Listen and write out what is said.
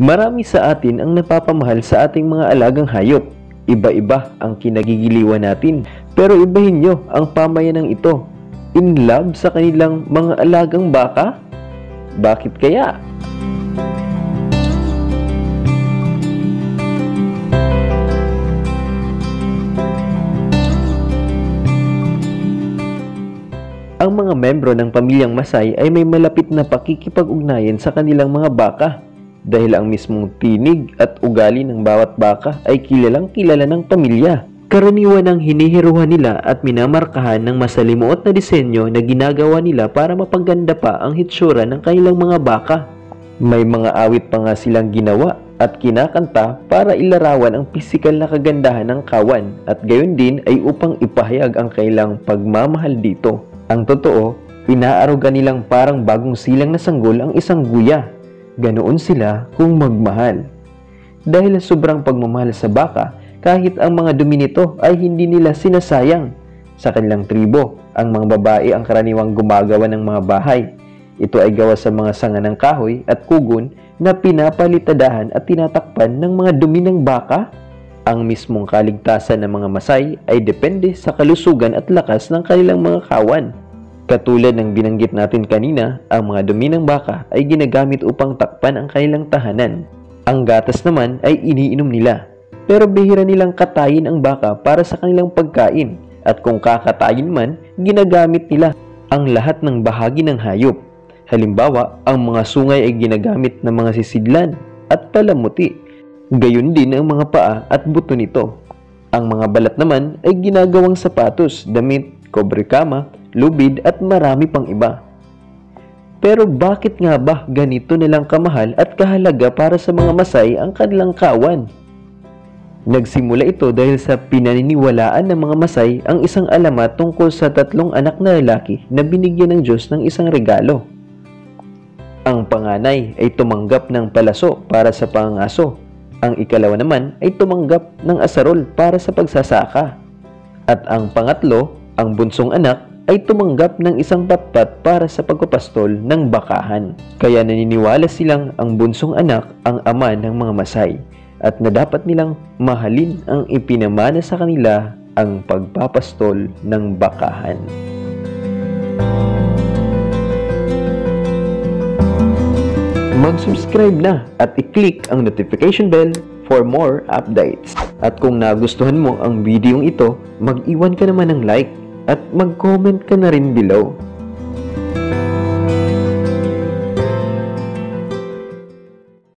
Marami sa atin ang napapamahal sa ating mga alagang hayop. Iba-iba ang kinagigiliwan natin, pero ibahin nyo ang pamayanang ito. In love sa kanilang mga alagang baka? Bakit kaya? Ang mga membro ng pamilyang Masai ay may malapit na pakikipag-ugnayan sa kanilang mga baka dahil ang mismong tinig at ugali ng bawat baka ay kilalang kilala ng pamilya. Karaniwan ang hinihiruhan nila at minamarkahan ng masalimuot na disenyo na ginagawa nila para mapaganda pa ang hitsura ng kanilang mga baka. May mga awit pa nga silang ginawa at kinakanta para ilarawan ang pisikal na kagandahan ng kawan at gayon din ay upang ipahayag ang kanilang pagmamahal dito. Ang totoo, inaaruga nilang parang bagong silang na sanggol ang isang guya. Ganoon sila kung magmahal. Dahil sobrang pagmamahal sa baka, kahit ang mga dumi nito ay hindi nila sinasayang. Sa kanilang tribo, ang mga babae ang karaniwang gumagawa ng mga bahay. Ito ay gawa sa mga sanga ng kahoy at kugon na pinapalitadahan at tinatakpan ng mga dumi ng baka. Ang mismong kaligtasan ng mga Masai ay depende sa kalusugan at lakas ng kanilang mga kawan. Katulad ng binanggit natin kanina, ang mga dumi ng baka ay ginagamit upang takpan ang kanilang tahanan. Ang gatas naman ay iniinom nila. Pero bihira nilang katayin ang baka para sa kanilang pagkain at kung kakatayin man, ginagamit nila ang lahat ng bahagi ng hayop. Halimbawa, ang mga sungay ay ginagamit ng mga sisidlan at palamuti. Gayon din ang mga paa at buto nito. Ang mga balat naman ay ginagawang sapatos, damit, kobrekama, lubid at marami pang iba. Pero bakit nga ba ganito nilang kamahal at kahalaga para sa mga Masai ang kanilang kawan? Nagsimula ito dahil sa pinaniniwalaan ng mga Masai ang isang alamat tungkol sa tatlong anak na lalaki na binigyan ng Diyos ng isang regalo. Ang panganay ay tumanggap ng palaso para sa pangaso. Ang ikalawa naman ay tumanggap ng asarol para sa pagsasaka. At ang pangatlo, ang bunsong anak, ay tumanggap ng isang patpat para sa pagpapastol ng bakahan. Kaya naniniwala silang ang bunsong anak ang ama ng mga Masai at na dapat nilang mahalin ang ipinamana sa kanila ang pagpapastol ng bakahan. Mag-subscribe na at i-click ang notification bell for more updates. At kung nagustuhan mo ang video ito, mag-iwan ka naman ng like at mag-comment ka na rin below.